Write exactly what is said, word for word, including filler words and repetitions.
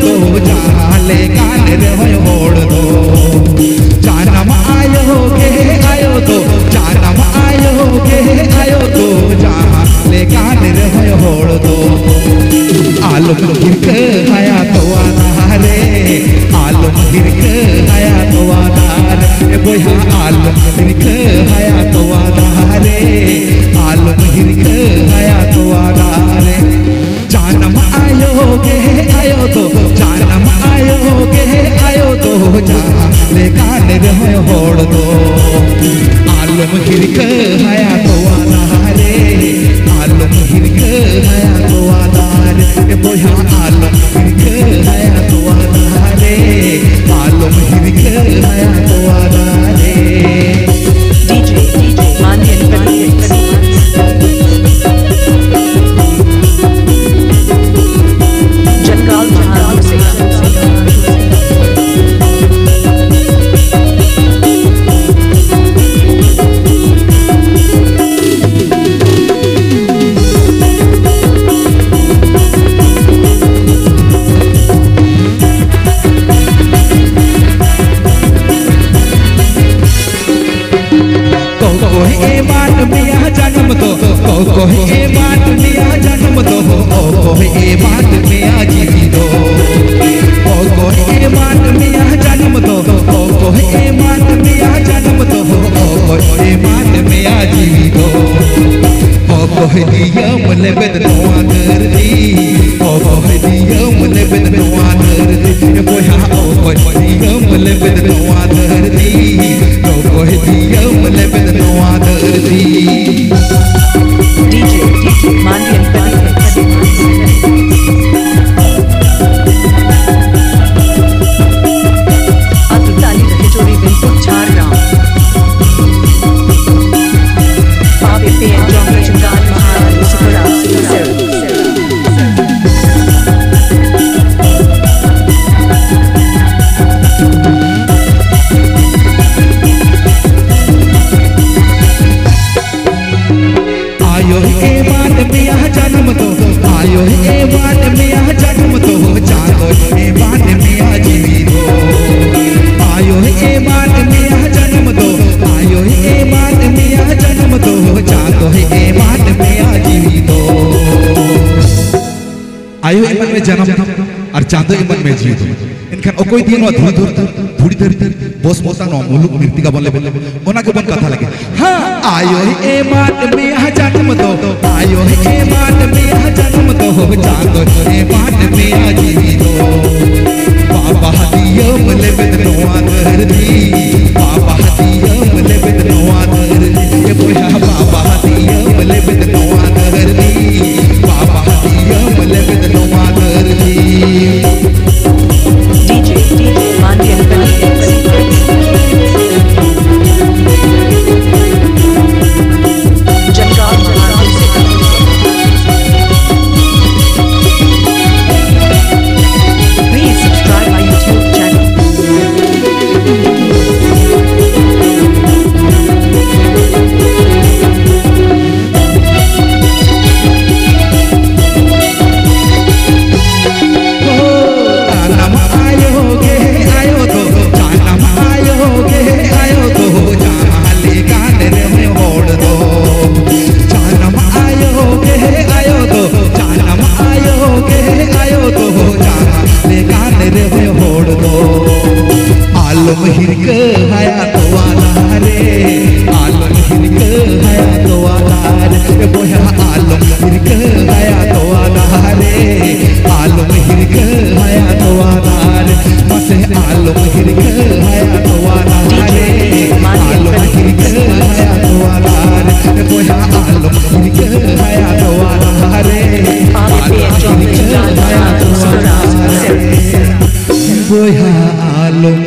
दो जाले गाने रे होड़ दो। जानम आयो गे आयो दो, जानम आयो गे आयो दो, जाले गाने रे होड़ दो। आलू गिरक आया तो आना रे, आलू गिरक आया तो आना रे, बोया आलू गिरक आया तो आना रे, आलू गिरक आया तो आना रे। जानम आयो गे आयो दो, जानम आयो गे आयो दो, जाले गाने रे होड़ दो। आलू गिरक आया तो आना रे, आलू गिरक आया तो आना रे, बोया आलू गिरक आया तो आना रे, आलू गिरक आया तो आना रे। कोहे बात मिया जन्म दो, कोहे बात मिया जी दो, कोहे बात मिया जन्म दो, कोहे बात मिया जन्म दो, कोहे बात मिया जी दो। कोहे दिया मले बदनुआ कर दी, कोहे दिया मले बदनुआ कर दी, कोहा कोहे दिया मले बदनुआ कर दी, कोहे दिया मले बदनुआ कर दी। डीजे डीजे मानिए अतुताली रजोरी बिल्कुल चार ग्राम पावे पे जॉम्बी जुगाड़ महाराज सुपरा सुपरा। आयो के बात मिया जन्म दो, आयो के बात मिया जन्म दो, जागो के बात मिया जीवी दो। आयो के बात मिया जन्म दो, आयो के बात मिया जन्म दो, जागो के बात मिया जीवी दो। आयो इमन में जन्म और जागो इमन में जीवी दो। इनका कोई दिन और धूल धूल थोड़ी देर बस बसा न मुलुक मृतिका बनले बनले ओना के बन कथा लगे। हां आयो ए बात में आ जन्म दो, आयो ए बात में आ जन्म दो, जागो ए बात में आ जीवी दो। बाबा दियो मले बदनुआ कर दी, बाबा दियो मले बदनुआ कर दी, ये बोया बाबा दियो मले बदनुआ कर दी, बाबा दियो मले बदनुआ कर दी। आलम हिरक आया तो आना रे, आलम हिरक आया तो आना रे, बोया आलम हिरक आया तो आना रे, आलम हिरक आया तो आना रे, मसे आलम हिरक आया तो आना रे, आलम हिरक आया तो आना रे, बोया आलम हिरक आया तो आना रे, आलम हिरक आया तो आना रे, बोया आलम।